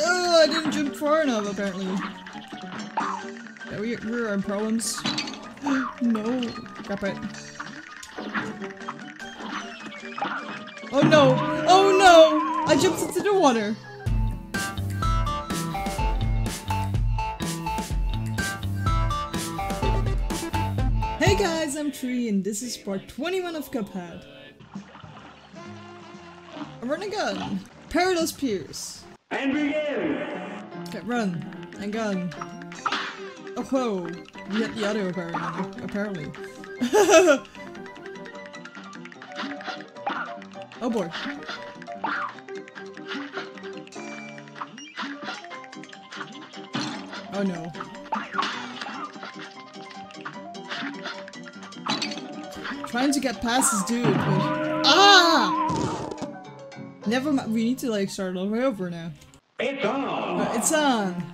Oh, I didn't jump far enough, apparently. Yeah, we're in problems. No. Crap it. Oh no! Oh no! I jumped into the water! Hey guys, I'm Tree and this is part 21 of Cuphead. I run a gun! Paradise Pierce! And begin! Okay, run and gun. Oh whoa! You hit the other apparently. Oh boy. Oh no. Trying to get past this dude. Ah! Never mind. We need to like start all the way over now. It's on. It's on.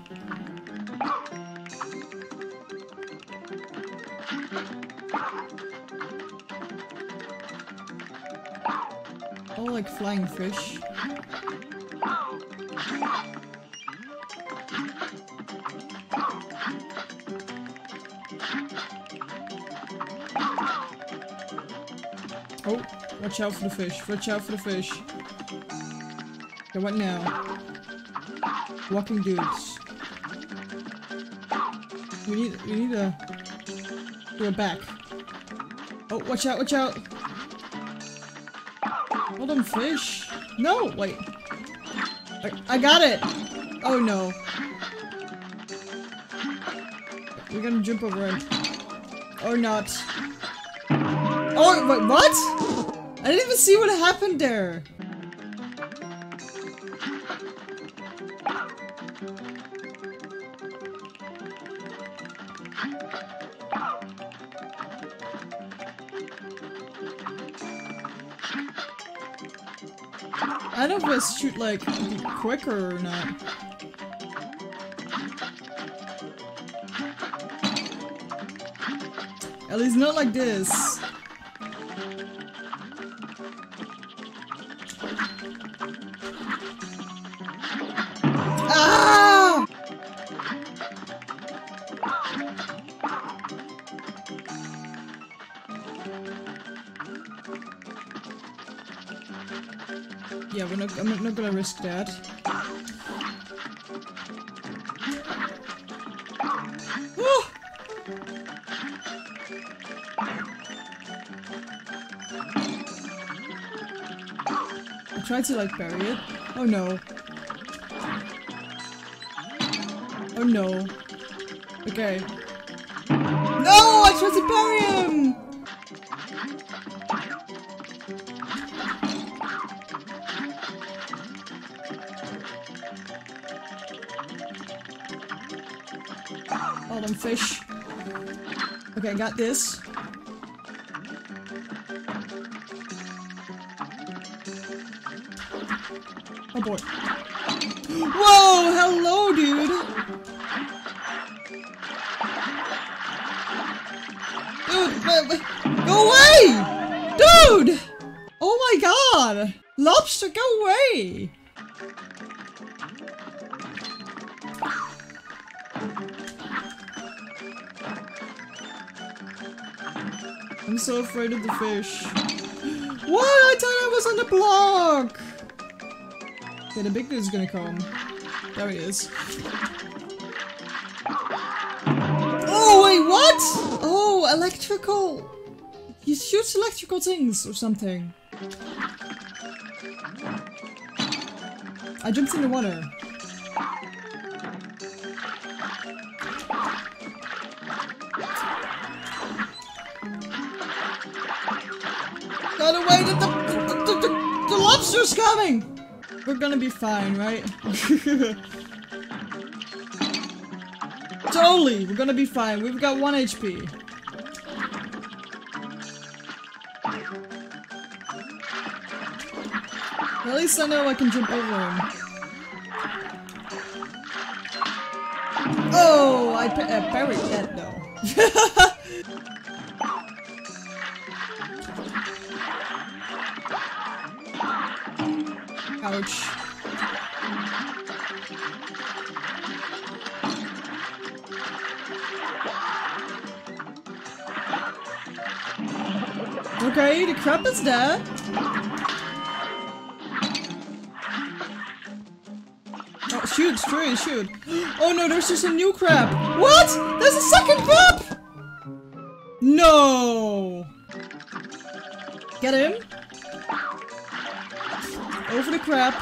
Oh, like flying fish. Oh, watch out for the fish. Watch out for the fish. Okay, what now? Walking dudes. We need a... We're back. Oh, watch out, watch out! Hold on, fish. No, wait. I got it! Oh no. We're gonna jump over it. Or not. Oh, wait, what? I didn't even see what happened there. I don't know if I shoot like quicker or not. At least not like this. Ah! Yeah, I'm not gonna risk that. Oh! I tried to like bury it. Oh no. Oh no. Okay. No! I tried to bury him! Hold on, fish. Okay, I got this. Oh boy. Whoa! Hello, dude! Dude, go away! Dude! Oh my god! Lobster, go away! I'm so afraid of the fish. What? I thought I was on the block! Okay, the big dude's gonna come. There he is. Oh, wait, what? Oh, electrical. He shoots electrical things or something. I jumped in the water. Got away, the lobster's coming! We're gonna be fine, right? Totally, we're gonna be fine. We've got 1 HP. At least I know I can jump over him. Oh, I buried that though. Ouch. Okay, the crab is dead. Oh, shoot, Tree, shoot. Oh no, there's just a new crab. What? There's a second crab! No! Get him. Over the crab.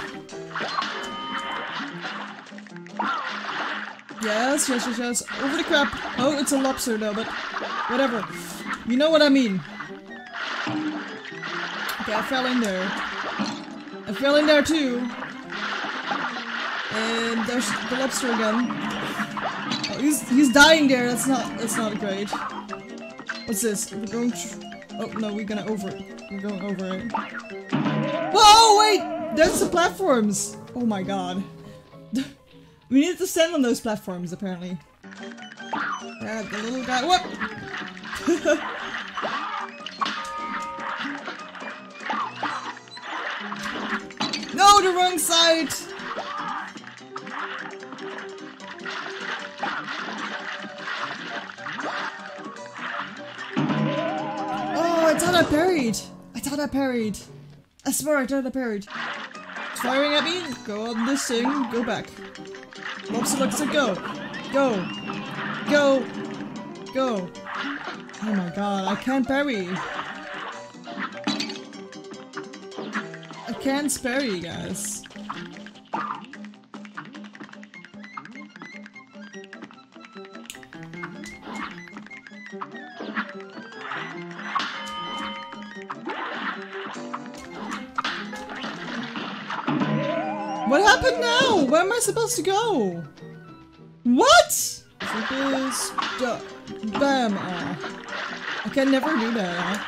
Yes, yes, yes, yes. Over the crab. Oh, it's a lobster though, but whatever. You know what I mean. Okay, I fell in there. I fell in there too. And there's the lobster again. Oh, he's dying there. That's not great. What's this? We're going. Oh no, we're gonna over it. We're going over it. Whoa! Wait, there's the platforms. Oh my god. We need to stand on those platforms apparently. Yeah, the little guy. What? No, the wrong side! Oh, I thought I parried! I thought I parried. I swear I thought I parried. It's firing at me, go on this thing, go back. Lobster, go! Go! Go! Go! Oh my god, I can't parry! Can't spare you guys. What happened now? Where am I supposed to go? What? Bam. I can never do that.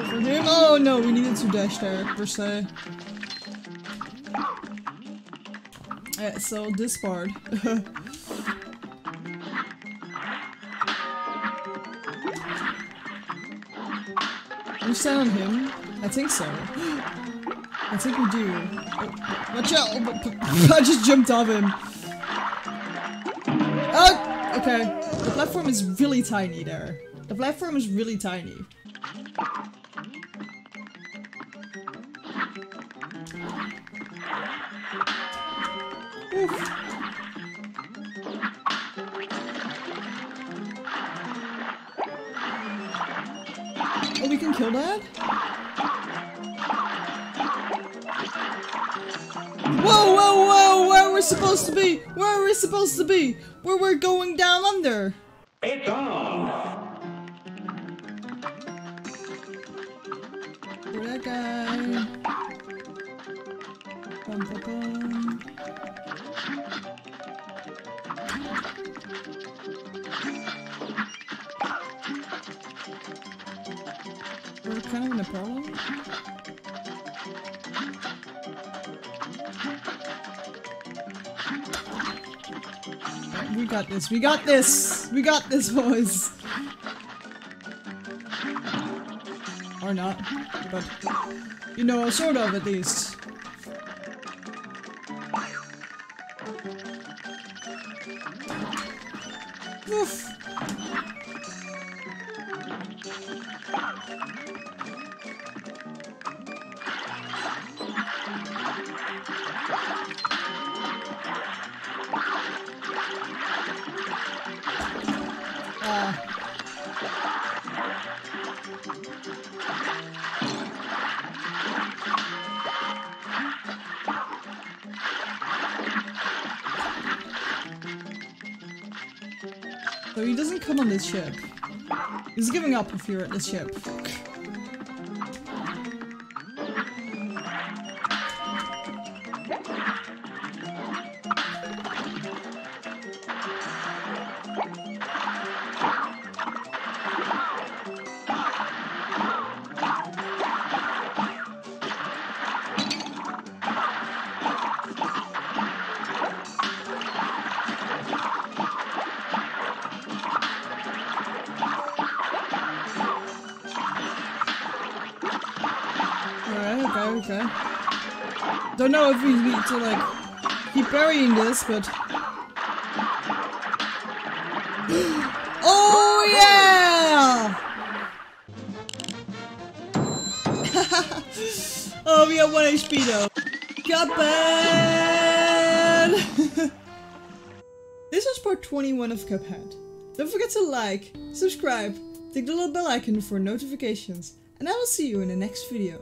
Over here. Oh no, we needed to dash there per se. Yeah, so this part. We stand on him? I think so. I think we do. Oh, watch out! I just jumped off him. Oh, okay. The platform is really tiny there. The platform is really tiny. Oh, we can kill that? Whoa, whoa, whoa! Where we're supposed to be? Where we're supposed to be? Where we're going down under? It's on. For that guy. Bum, bum, bum. We're kind of in a problem. We got this, we got this, we got this, boys. Or not, but you know, sort of at least. Oof. So he doesn't come on this ship. He's giving up if you're at this ship. Don't know if we need to like keep burying this, but oh yeah! Oh, we have 1 HP though. Cuphead. This is part 21 of Cuphead. Don't forget to like, subscribe, click the little bell icon for notifications, and I will see you in the next video.